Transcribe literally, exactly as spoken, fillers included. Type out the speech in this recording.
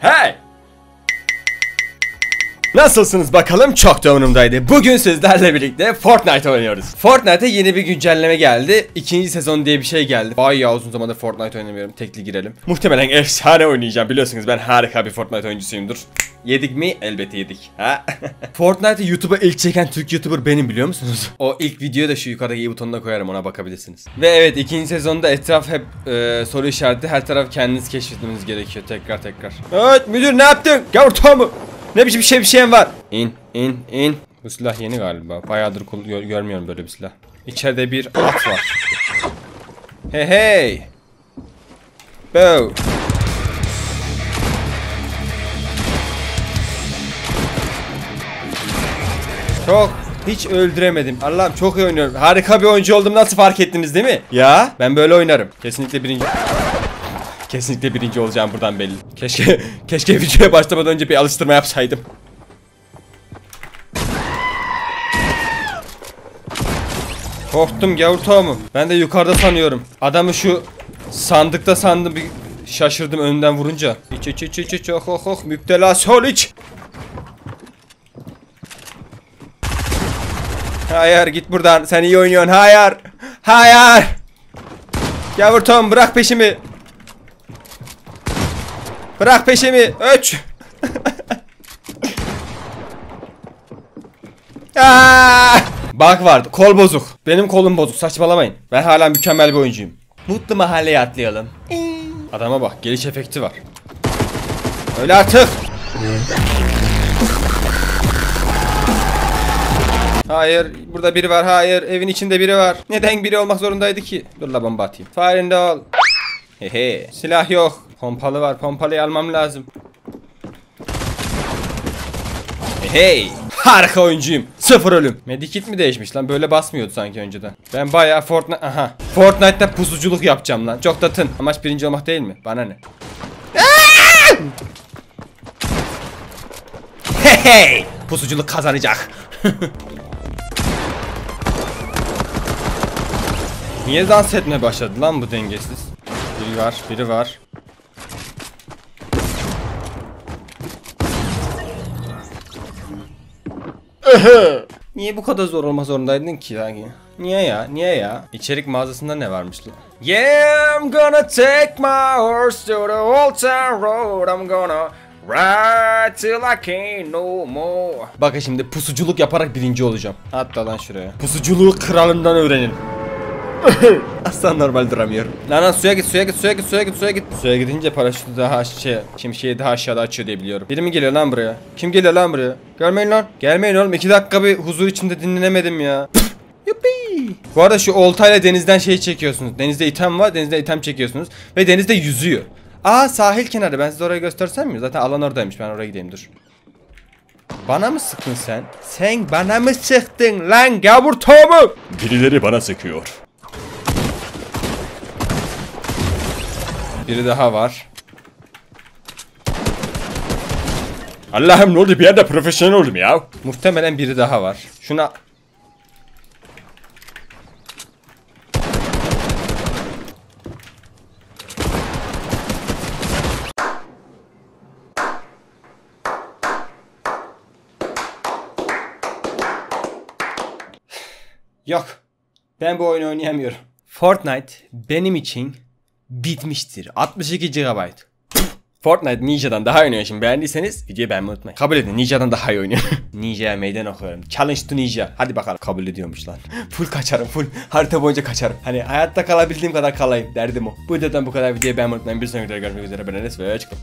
Hey! Nasılsınız bakalım, çok da umurumdaydı. Bugün sizlerle birlikte Fortnite oynuyoruz. Fortnite'e yeni bir güncelleme geldi. İkinci sezon diye bir şey geldi. Bayağı uzun zamandır Fortnite oynamıyorum. Tekli girelim. Muhtemelen efsane oynayacağım. Biliyorsunuz ben harika bir Fortnite oyuncusuyumdur. Yedik mi? Elbette yedik. Ha? Fortnite'ı YouTube'a ilk çeken Türk YouTuber benim, biliyor musunuz? O ilk videoyu da şu yukarıdaki butonuna koyarım, ona bakabilirsiniz. Ve evet, ikinci sezonda etraf hep e, soru işareti. Her taraf kendiniz keşfetmeniz gerekiyor tekrar tekrar. Evet müdür, ne yaptın? Gavur Tomu! Ne biçim bir şey bir şeyim var? İn in in. Bu silah yeni galiba. Bayağıdır gör görmüyorum böyle bir silah. İçeride bir at var. Hey hey. Bow. Çok hiç öldüremedim. Allah'ım çok iyi oynuyorum. Harika bir oyuncu oldum, nasıl fark ettiniz değil mi? Ya ben böyle oynarım. Kesinlikle birinci. Kesinlikle birinci olacağım, buradan belli. Keşke keşke videoya başlamadan önce bir alıştırma yapsaydım. Korktum gavur Tomu. Ben de yukarıda sanıyorum. Adamı şu sandıkta sandım, bir şaşırdım önden vurunca. İç iç iç iç iç oh oh oh müptela sol iç. Hayır git buradan, sen iyi oynuyorsun, hayır. Hayır. Gavur Tomu bırak peşimi. Bırak peşimi. Öç. Bak vardı. Kol bozuk. Benim kolum bozuk. Saçmalamayın. Ben hala mükemmel bir oyuncuyum. Mutlu mahalleye atlayalım. Adama bak. Geliş efekti var. Öyle artık. Hayır. Burada biri var. Hayır. Evin içinde biri var. Neden biri olmak zorundaydı ki? Dur la bomba atayım. Fire in the hole. Hehe. Silah yok. Pompalı var. Pompalıyı almam lazım. Hey! Harika oyuncuyum. Sıfır ölüm. Medikit mi değişmiş lan? Böyle basmıyordu sanki önceden. Ben bayağı Fortnite... Aha. Fortnite'da pusuculuk yapacağım lan. Çok da tın. Amaç birinci olmak değil mi? Bana ne? Hey hey! Pusuculuk kazanacak. Niye dans etmeye başladı lan bu dengesiz? Biri var. Biri var. Niye bu kadar zor olma zorundaydın ki yani? Niye ya? Niye ya? İçerik mağazasında ne varmış lan? Yeah, I'm gonna take my horse to the old town road. I'm gonna ride till I can't no more. Bakın şimdi pusuculuk yaparak birinci olacağım. Hatta lan şuraya. Pusuculuğu kralından öğrenin. Asla normal duramıyorum. Lan lan suya git, suya git, suya git, suya git, suya git. Suya gidince paraşütü daha şey, şimşeği daha aşağıda açıyor diye biliyorum. Biri mi geliyor lan buraya? Kim geliyor lan buraya? Görmeyin lan. Gelmeyin oğlum, iki dakika bir huzur içinde dinlenemedim ya. Yuppie. Bu arada şu oltayla denizden şey çekiyorsunuz. Denizde item var, denizde item çekiyorsunuz. Ve denizde yüzüyor. Aa sahil kenarı, ben size orayı göstersem mi? Zaten alan oradaymış, ben oraya gideyim dur. Bana mı sıktın sen? Sen bana mı sıktın lan gavur Tomu? Birileri bana sıkıyor. Biri daha var. Allah'ım ne oldu, bir yerde profesyonel oldum ya. Muhtemelen biri daha var. Şuna. Yok. Ben bu oyunu oynayamıyorum. Fortnite benim için bitmiştir. altmış iki gigabayt. Fortnite Ninja'dan daha iyi oynuyor. Şimdi beğendiyseniz videoyu beğenmeyi unutmayın. Kabul edin, Ninja'dan daha iyi oynuyor. Ninja'ya meydan okuyorum. Challenge to Ninja. Hadi bakalım. Kabul ediyormuş lan. Full kaçarım, full harita boyunca kaçarım. Hani hayatta kalabildiğim kadar kalayım derdim o. Bu videodan bu kadar, videoyu beğenmeyi unutmayın. Bir sonraki videoda görmek üzere, ben Enes ve çıktım.